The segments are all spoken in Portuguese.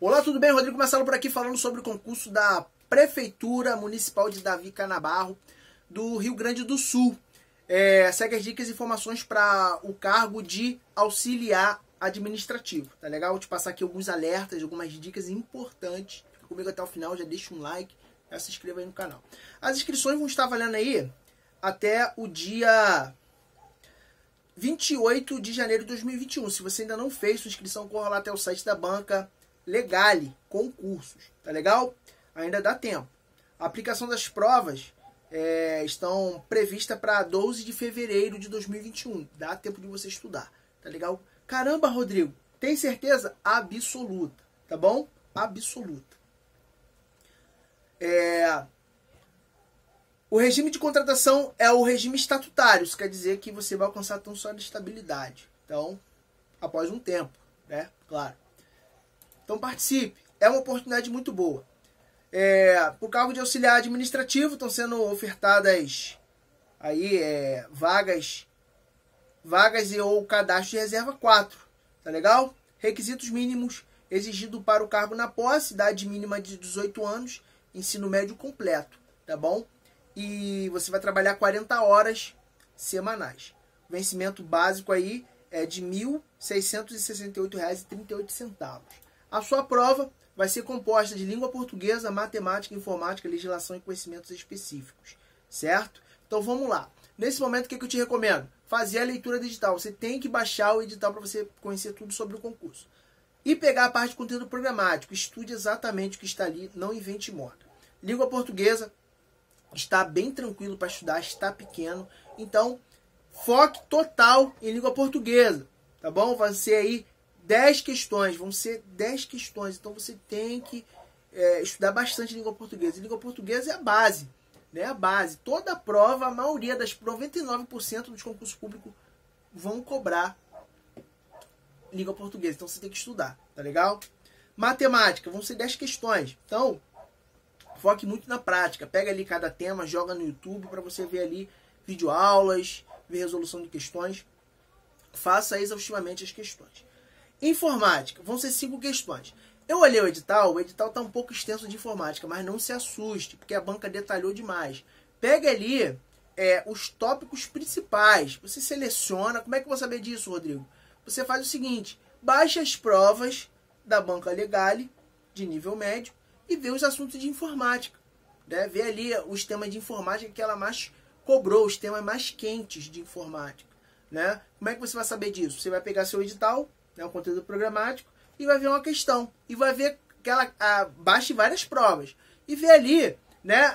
Olá, tudo bem? Rodrigo Marcelo por aqui falando sobre o concurso da Prefeitura Municipal de Davi Canabarro, do Rio Grande do Sul. Segue as dicas e informações para o cargo de auxiliar administrativo, tá legal? Vou te passar aqui alguns alertas, algumas dicas importantes. Fica comigo até o final, já deixa um like, já se inscreva aí no canal. As inscrições vão estar valendo aí até o dia 28 de janeiro de 2021. Se você ainda não fez sua inscrição, corra lá até o site da banca Legale Concursos, tá legal? Ainda dá tempo. A aplicação das provas estão previstas para 12 de fevereiro de 2021. Dá tempo de você estudar, tá legal? Caramba, Rodrigo, tem certeza? Absoluta, tá bom? Absoluta. O regime de contratação é o regime estatutário. Isso quer dizer que você vai alcançar tão só de estabilidade. Então, após um tempo, né? Claro. Então participe, é uma oportunidade muito boa. Para o cargo de auxiliar administrativo estão sendo ofertadas aí, vagas e ou cadastro de reserva 4, tá legal? Requisitos mínimos exigido para o cargo na posse, idade mínima de 18 anos, ensino médio completo, tá bom? E você vai trabalhar 40 horas semanais. O vencimento básico aí é de R$ 1.668,38. A sua prova vai ser composta de língua portuguesa, matemática, informática, legislação e conhecimentos específicos, certo? Então vamos lá. Nesse momento, o que eu te recomendo? Fazer a leitura digital. Você tem que baixar o edital para você conhecer tudo sobre o concurso. E pegar a parte de conteúdo programático. Estude exatamente o que está ali, não invente moda. Língua portuguesa está bem tranquilo para estudar, está pequeno. Então, foque total em língua portuguesa, tá bom? Vai ser aí 10 questões, vão ser 10 questões, então você tem que estudar bastante língua portuguesa. E língua portuguesa é a base, né? A base. Toda a prova, a maioria das 99% dos concursos públicos vão cobrar língua portuguesa, então você tem que estudar, tá legal? Matemática, vão ser 10 questões, então foque muito na prática. Pega ali cada tema, joga no YouTube para você ver ali videoaulas, ver resolução de questões. Faça exaustivamente as questões. Informática, vão ser 5 questões. Eu olhei o edital está um pouco extenso de informática, mas não se assuste, porque a banca detalhou demais. Pega ali os tópicos principais, você seleciona. Como é que eu vou saber disso, Rodrigo? Você faz o seguinte, baixa as provas da banca Legale, de nível médio, e vê os assuntos de informática, né? Vê ali os temas de informática que ela mais cobrou, os temas mais quentes de informática, né? Como é que você vai saber disso? Você vai pegar seu edital, né, o conteúdo programático, e vai ver uma questão, e vai ver que ela baixa várias provas, e ver ali, né,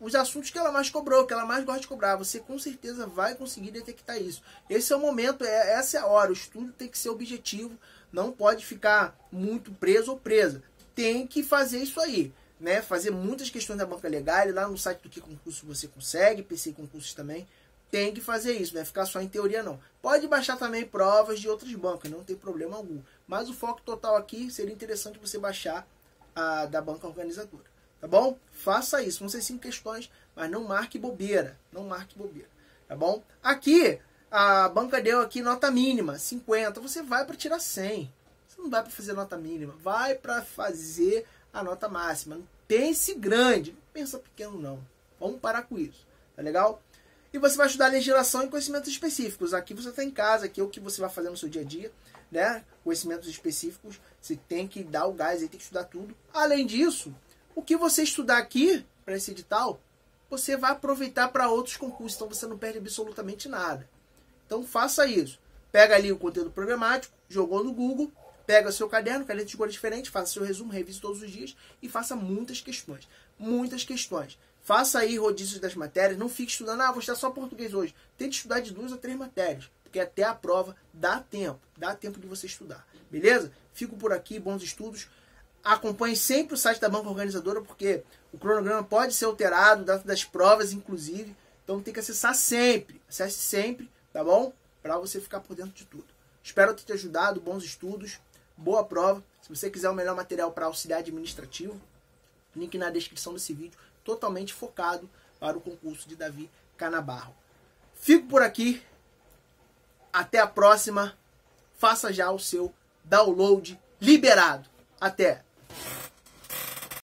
os assuntos que ela mais cobrou, que ela mais gosta de cobrar. Você com certeza vai conseguir detectar isso. Esse é o momento, essa é a hora. O estudo tem que ser objetivo, não pode ficar muito preso ou presa. Tem que fazer isso aí, né, fazer muitas questões da banca Legale, lá no site do Que Concurso você consegue, PC Concursos também. Tem que fazer isso, não é ficar só em teoria não. Pode baixar também provas de outras bancas, não tem problema algum. Mas o foco total aqui seria interessante você baixar a da banca organizadora, tá bom? Faça isso, não sei 5 questões, mas não marque bobeira, não marque bobeira, tá bom? Aqui, a banca deu aqui nota mínima, 50, você vai para tirar 100. Você não vai para fazer nota mínima, vai para fazer a nota máxima. Pense grande, não pensa pequeno não. Vamos parar com isso, tá legal? E você vai estudar legislação e conhecimentos específicos. Aqui você está em casa, aqui é o que você vai fazer no seu dia a dia, né? Conhecimentos específicos, você tem que dar o gás, aí tem que estudar tudo. Além disso, o que você estudar aqui, para esse edital, você vai aproveitar para outros concursos, então você não perde absolutamente nada. Então faça isso. Pega ali o conteúdo programático, jogou no Google, pega seu caderno, caneta de escolha diferente, faça seu resumo, revise todos os dias e faça muitas questões. Muitas questões. Faça aí rodízios das matérias, não fique estudando, vou estudar só português hoje. Tente estudar de 2 a 3 matérias, porque até a prova dá tempo de você estudar, beleza? Fico por aqui, bons estudos. Acompanhe sempre o site da banca organizadora, porque o cronograma pode ser alterado, data das provas, inclusive. Então tem que acessar sempre, acesse sempre, tá bom? Para você ficar por dentro de tudo. Espero ter te ajudado, bons estudos, boa prova. Se você quiser o melhor material para auxiliar administrativo, link na descrição desse vídeo. Totalmente focado para o concurso de Davi Canabarro. Fico por aqui. Até a próxima. Faça já o seu download liberado. Até!